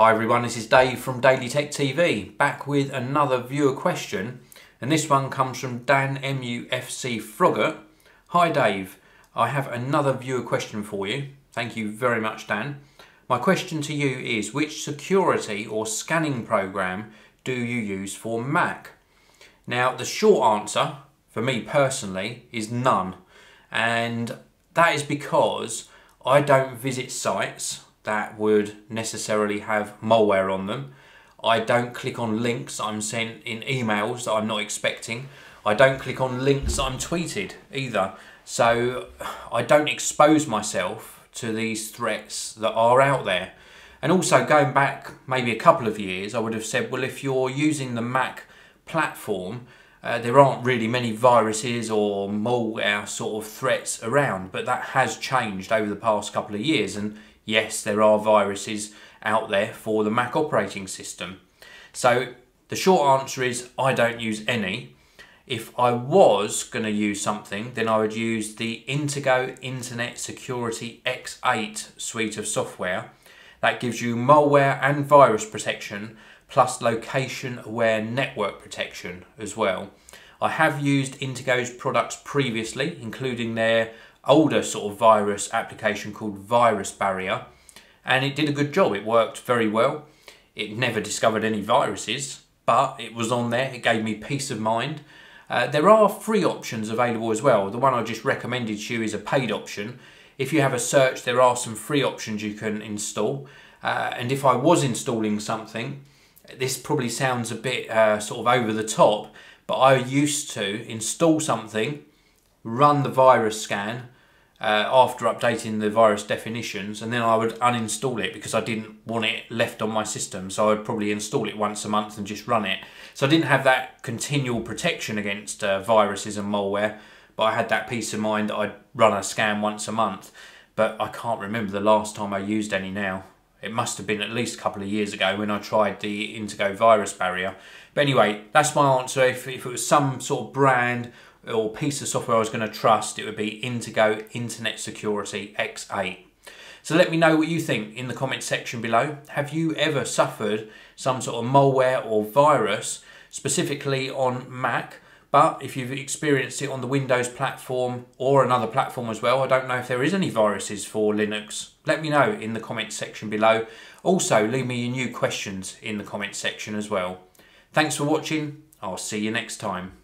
Hi everyone, this is Dave from Daily Tech TV, back with another viewer question, and this one comes from Dan MUFC Frogger. Hi Dave, I have another viewer question for you. Thank you very much, Dan. My question to you is, which security or scanning program do you use for Mac? Now, the short answer, for me personally, is none. And that is because I don't visit sites that would necessarily have malware on them. I don't click on links I'm sent in emails that I'm not expecting. I don't click on links that I'm tweeted either. So I don't expose myself to these threats that are out there. And also, going back maybe a couple of years, I would have said, well, if you're using the Mac platform, there aren't really many viruses or malware sort of threats around, but that has changed over the past couple of years. And yes, there are viruses out there for the Mac operating system. So the short answer is I don't use any. If I was going to use something, then I would use the Intego Internet Security X8 suite of software. That gives you malware and virus protection, plus location-aware network protection as well. I have used Intego's products previously, including their older sort of virus application called Virus Barrier, and it did a good job. It worked very well. It never discovered any viruses, but it was on there. It gave me peace of mind. There are free options available as well. The one I just recommended to you is a paid option. If you have a search, there are some free options you can install. And if I was installing something, this probably sounds a bit sort of over the top, but I used to install something, run the virus scan after updating the virus definitions, and then I would uninstall it because I didn't want it left on my system. So I would probably install it once a month and just run it. So I didn't have that continual protection against viruses and malware, but I had that peace of mind that I'd run a scan once a month. But I can't remember the last time I used any now. It must have been at least a couple of years ago when I tried the Intego Virus Barrier. But anyway, that's my answer. If it was some sort of brand or piece of software I was going to trust, it would be Intego Internet Security X8. So let me know what you think in the comments section below. Have you ever suffered some sort of malware or virus, specifically on Mac? But if you've experienced it on the Windows platform or another platform as well, I don't know if there is any viruses for Linux. Let me know in the comments section below. Also, leave me your new questions in the comments section as well. Thanks for watching. I'll see you next time.